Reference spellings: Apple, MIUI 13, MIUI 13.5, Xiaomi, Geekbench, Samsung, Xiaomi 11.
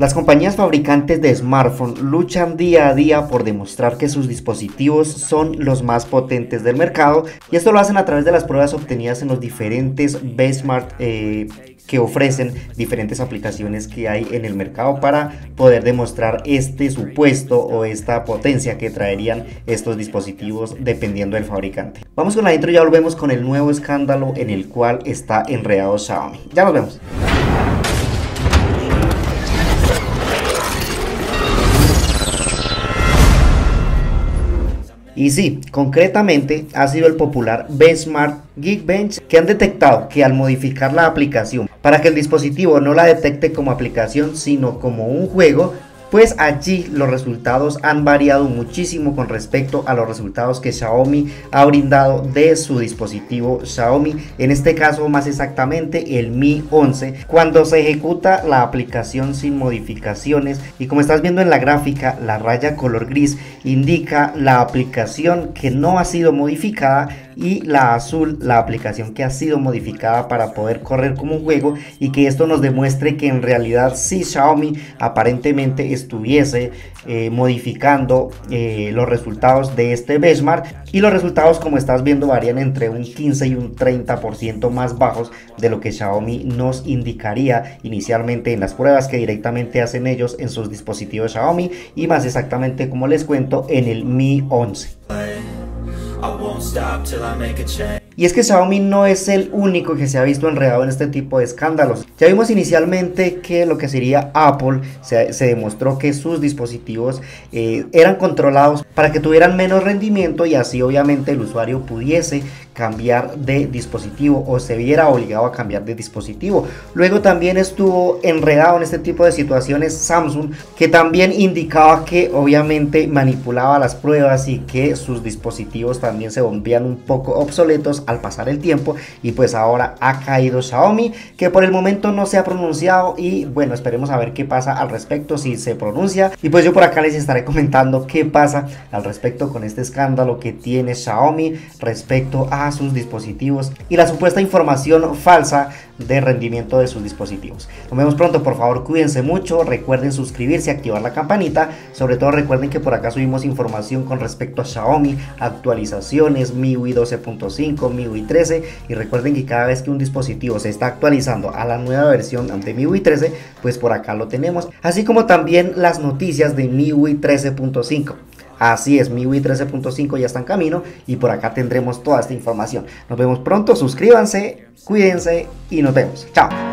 Las compañías fabricantes de smartphones luchan día a día por demostrar que sus dispositivos son los más potentes del mercado, y esto lo hacen a través de las pruebas obtenidas en los diferentes benchmarks que ofrecen diferentes aplicaciones que hay en el mercado para poder demostrar este supuesto o esta potencia que traerían estos dispositivos dependiendo del fabricante. Vamos con la intro y ya volvemos con el nuevo escándalo en el cual está enredado Xiaomi. Ya nos vemos. Y sí, concretamente ha sido el popular benchmark Geekbench que han detectado que al modificar la aplicación para que el dispositivo no la detecte como aplicación sino como un juego, pues allí los resultados han variado muchísimo con respecto a los resultados que Xiaomi ha brindado de su dispositivo Xiaomi, en este caso más exactamente el Mi 11, cuando se ejecuta la aplicación sin modificaciones. Y como estás viendo en la gráfica, la raya color gris indica la aplicación que no ha sido modificada y la azul la aplicación que ha sido modificada para poder correr como un juego, y que esto nos demuestre que en realidad sí Xiaomi aparentemente estuviese modificando los resultados de este benchmark, y los resultados, como estás viendo, varían entre un 15 y un 30% más bajos de lo que Xiaomi nos indicaría inicialmente en las pruebas que directamente hacen ellos en sus dispositivos Xiaomi, y más exactamente, como les cuento, en el Mi 11. Y es que Xiaomi no es el único que se ha visto enredado en este tipo de escándalos. Ya vimos inicialmente que lo que sería Apple se demostró que sus dispositivos eran controlados para que tuvieran menos rendimiento, y así obviamente el usuario pudiese cambiar de dispositivo o se viera obligado a cambiar de dispositivo. Luego también estuvo enredado en este tipo de situaciones Samsung, que también indicaba que obviamente manipulaba las pruebas y que sus dispositivos también se volvían un poco obsoletos al pasar el tiempo. Y pues ahora ha caído Xiaomi, que por el momento no se ha pronunciado, y bueno, esperemos a ver qué pasa al respecto, si se pronuncia. Y pues yo por acá les estaré comentando qué pasa al respecto con este escándalo que tiene Xiaomi respecto a sus dispositivos y la supuesta información falsa de rendimiento de sus dispositivos. Nos vemos pronto, por favor cuídense mucho, recuerden suscribirse, activar la campanita, sobre todo recuerden que por acá subimos información con respecto a Xiaomi, actualizaciones, MIUI 12.5, MIUI 13, y recuerden que cada vez que un dispositivo se está actualizando a la nueva versión de MIUI 13, pues por acá lo tenemos, así como también las noticias de MIUI 13.5. Así es, MIUI 13.5 ya está en camino y por acá tendremos toda esta información. Nos vemos pronto, suscríbanse, cuídense y nos vemos. Chao.